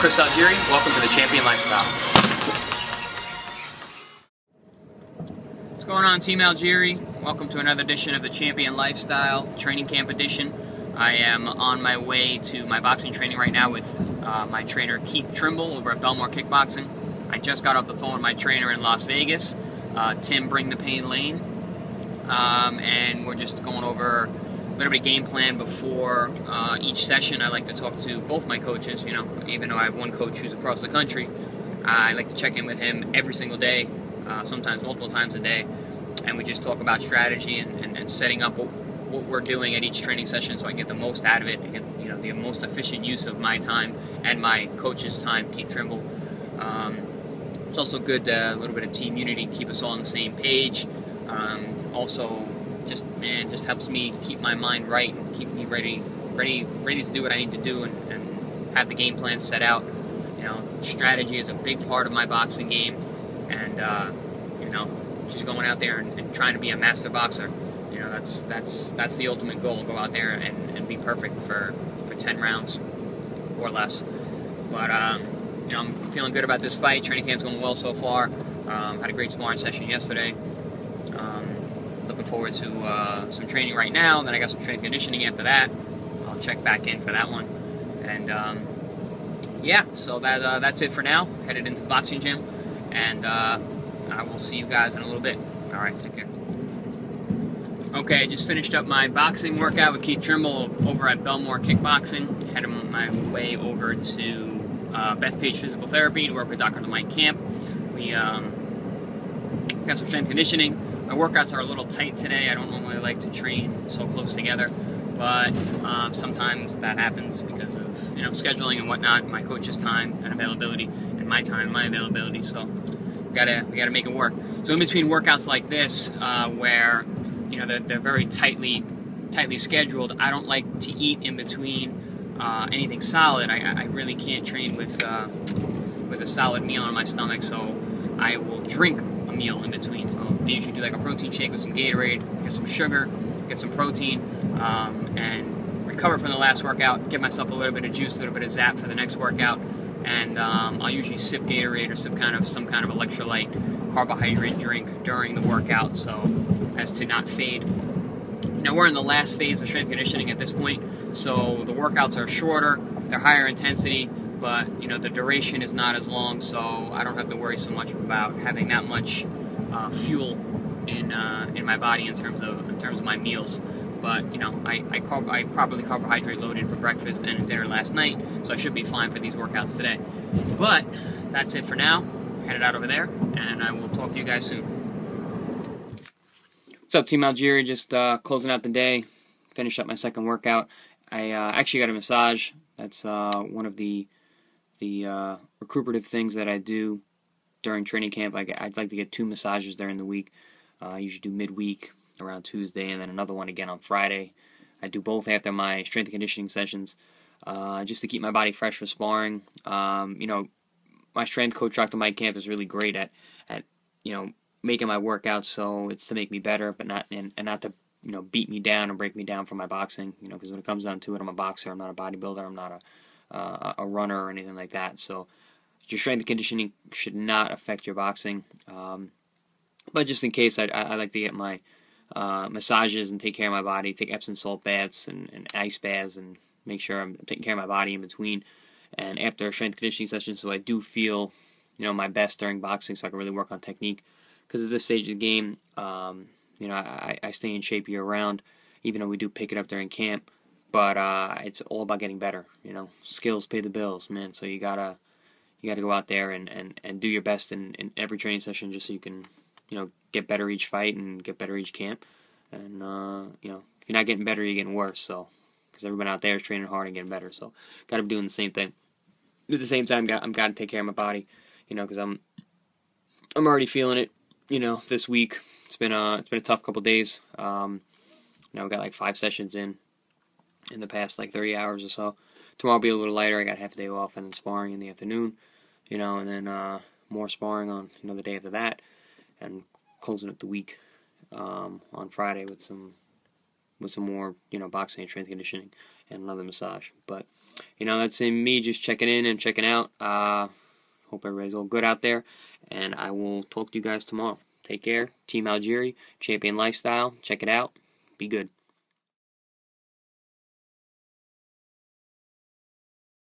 Chris Algieri. Welcome to the Champion Lifestyle. What's going on, Team Algieri? Welcome to another edition of the Champion Lifestyle Training Camp Edition. I am on my way to my boxing training right now with my trainer Keith Trimble over at Belmore Kickboxing. I just got off the phone with my trainer in Las Vegas, Tim Bring the Pain Lane, and we're just going over a little bit of game plan before each session. I like to talk to both my coaches, you know, even though I have one coach who's across the country. I like to check in with him every single day, sometimes multiple times a day, and we just talk about strategy and setting up what we're doing at each training session so I get the most out of it and get, you know, the most efficient use of my time and my coach's time, Keith Trimble. It's also good to, a little bit of team unity, keep us all on the same page. Also, just helps me keep my mind right and keep me ready to do what I need to do and have the game plan set out. You know, strategy is a big part of my boxing game, and you know, just going out there and trying to be a master boxer. You know, that's the ultimate goal. Go out there and be perfect for 10 rounds or less. But you know, I'm feeling good about this fight. Training camp's going well so far. Had a great sparring session yesterday. Looking forward to some training right now. Then I got some strength conditioning after that. I'll check back in for that one. And yeah, so that's it for now. Headed into the boxing gym, and I will see you guys in a little bit. All right, take care. Okay, I just finished up my boxing workout with Keith Trimble over at Belmore Kickboxing. Headed my way over to Bethpage Physical Therapy to work with Dr. Mike Camp. We got some strength conditioning. My workouts are a little tight today. I don't normally like to train so close together, but sometimes that happens because of, you know, scheduling and whatnot, my coach's time and availability, and my time and my availability, so we gotta make it work. So in between workouts like this, where, you know, they're very tightly scheduled, I don't like to eat in between anything solid. I really can't train with a solid meal on my stomach, so I will drink a meal in between. So I usually do like a protein shake with some Gatorade, get some sugar, get some protein, and recover from the last workout, give myself a little bit of juice, a little bit of zap for the next workout, and I'll usually sip Gatorade or some kind of electrolyte carbohydrate drink during the workout so as to not fade. Now we're in the last phase of strength conditioning at this point, so the workouts are shorter, they're higher intensity, but, you know, the duration is not as long, so I don't have to worry so much about having that much fuel in my body in terms of my meals. But, you know, I properly carbohydrate loaded for breakfast and dinner last night, so I should be fine for these workouts today. But that's it for now. Headed out over there, and I will talk to you guys soon. What's up, Team Algieri? Just closing out the day. Finished up my second workout. I actually got a massage. That's one of the recuperative things that I do during training camp. I'd like to get 2 massages during the week. I usually do midweek around Tuesday, and then another one again on Friday. I do both after my strength and conditioning sessions, just to keep my body fresh for sparring. You know, my strength coach, Dr. Mike Camp, is really great at you know, making my workouts so it's to make me better, but not to, you know, beat me down and break me down for my boxing. You know, because when it comes down to it, I'm a boxer. I'm not a bodybuilder. I'm not a runner or anything like that. So your strength and conditioning should not affect your boxing. But just in case, I like to get my massages and take care of my body, take Epsom salt baths and ice baths, and make sure I'm taking care of my body in between and after a strength conditioning session, so I do feel, you know, my best during boxing, so I can really work on technique. Because at this stage of the game, you know, I stay in shape year-round, even though we do pick it up during camp. But it's all about getting better, you know. Skills pay the bills, man. So you gotta go out there and do your best in every training session, just so you can, you know, get better each fight and get better each camp. And you know, if you're not getting better, you're getting worse. So because everyone out there is training hard and getting better, so gotta be doing the same thing. At the same time, I'm gotta take care of my body, you know, because I'm already feeling it, you know, this week. It's been a tough couple days. You know, we got like 5 sessions in the past like 30 hours or so. Tomorrow will be a little lighter. I got half a day off, and then sparring in the afternoon, you know, and then more sparring on another day after that, and closing up the week on Friday with some more, you know, boxing and strength conditioning and another massage. But you know, that's me just checking in and checking out. Hope everybody's all good out there, and I will talk to you guys tomorrow. Take care. Team Algieri, Champion Lifestyle. Check it out. Be good.